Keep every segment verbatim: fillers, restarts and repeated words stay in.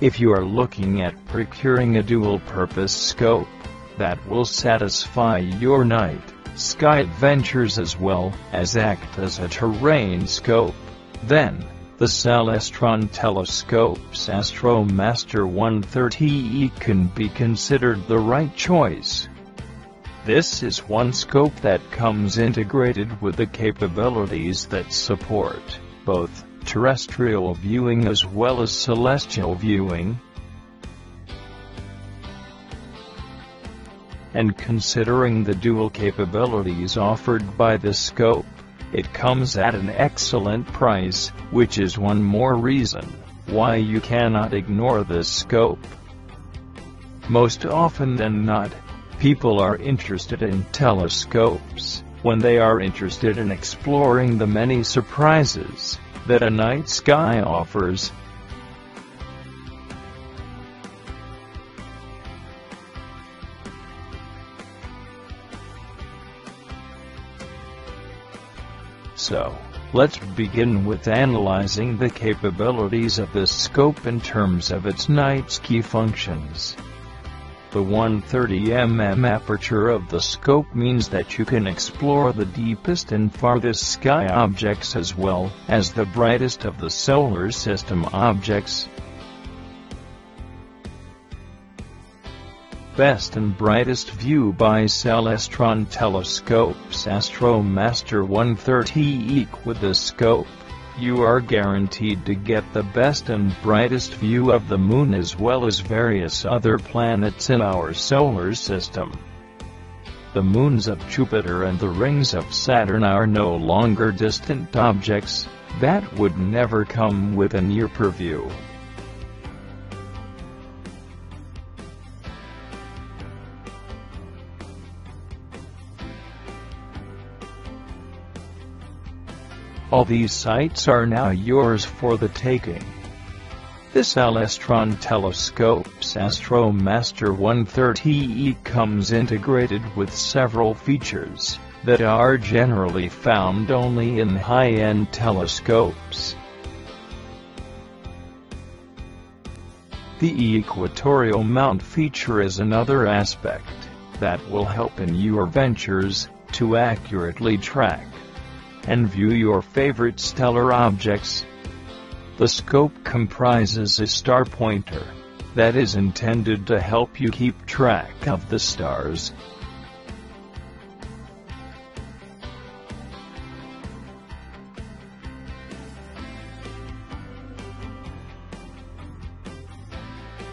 If you are looking at procuring a dual-purpose scope that will satisfy your night sky adventures as well as act as a terrain scope, then the Celestron Telescopes Astromaster one thirty E Q can be considered the right choice. This is one scope that comes integrated with the capabilities that support both terrestrial viewing as well as celestial viewing, and considering the dual capabilities offered by the scope, it comes at an excellent price, which is one more reason why you cannot ignore this scope. Most often than not, people are interested in telescopes when they are interested in exploring the many surprises that a night sky offers. So, let's begin with analyzing the capabilities of this scope in terms of its night sky functions. The one hundred thirty millimeter aperture of the scope means that you can explore the deepest and farthest sky objects as well as the brightest of the solar system objects. Best and brightest view by Celestron Telescopes Astromaster one thirty E Q. With this scope, you are guaranteed to get the best and brightest view of the Moon as well as various other planets in our solar system. The moons of Jupiter and the rings of Saturn are no longer distant objects that would never come within your purview. All these sights are now yours for the taking. The Celestron Telescopes Astromaster one thirty E Q comes integrated with several features that are generally found only in high-end telescopes. The equatorial mount feature is another aspect that will help in your ventures to accurately track and view your favorite stellar objects. The scope comprises a star pointer that is intended to help you keep track of the stars.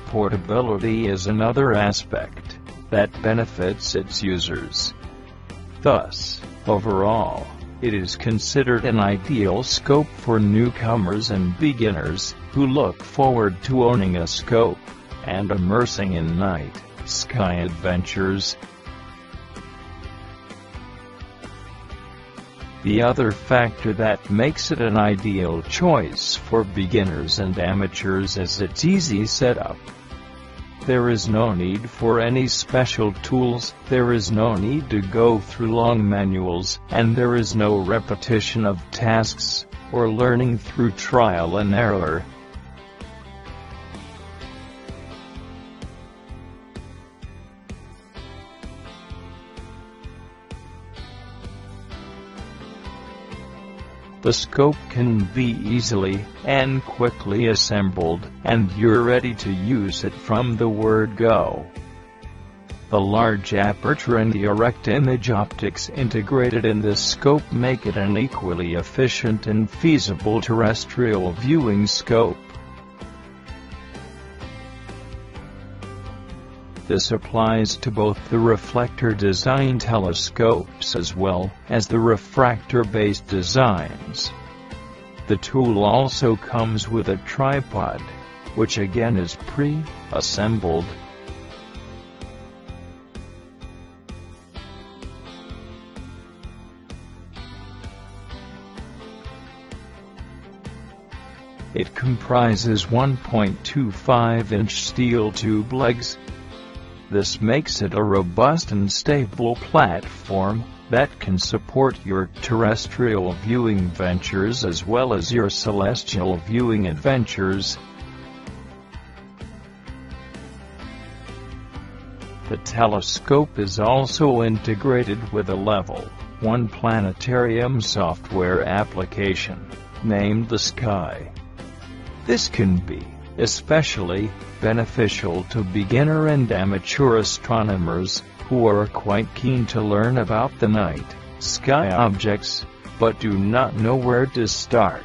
Portability is another aspect that benefits its users. Thus, overall, it is considered an ideal scope for newcomers and beginners who look forward to owning a scope and immersing in night sky adventures. The other factor that makes it an ideal choice for beginners and amateurs is its easy setup. There is no need for any special tools, there is no need to go through long manuals, and there is no repetition of tasks, or learning through trial and error. The scope can be easily and quickly assembled, and you're ready to use it from the word go. The large aperture and the direct image optics integrated in this scope make it an equally efficient and feasible terrestrial viewing scope. This applies to both the reflector-designed telescopes as well as the refractor-based designs. The tool also comes with a tripod, which again is pre-assembled. It comprises one point two five inch steel tube legs. This makes it a robust and stable platform that can support your terrestrial viewing ventures as well as your celestial viewing adventures. The telescope is also integrated with a Level one planetarium software application, named The Sky. This can be especially beneficial to beginner and amateur astronomers who are quite keen to learn about the night sky objects, but do not know where to start.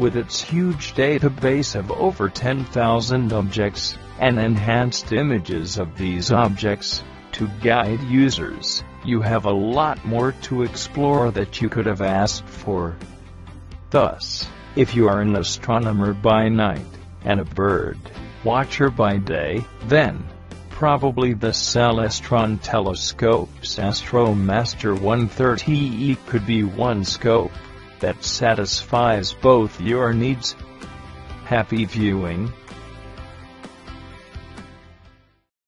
With its huge database of over ten thousand objects, and enhanced images of these objects, to guide users, you have a lot more to explore that you could have asked for. Thus, if you are an astronomer by night, and a bird watcher by day, then, probably the Celestron Telescopes Astromaster one thirty E Q could be one scope that satisfies both your needs. Happy viewing!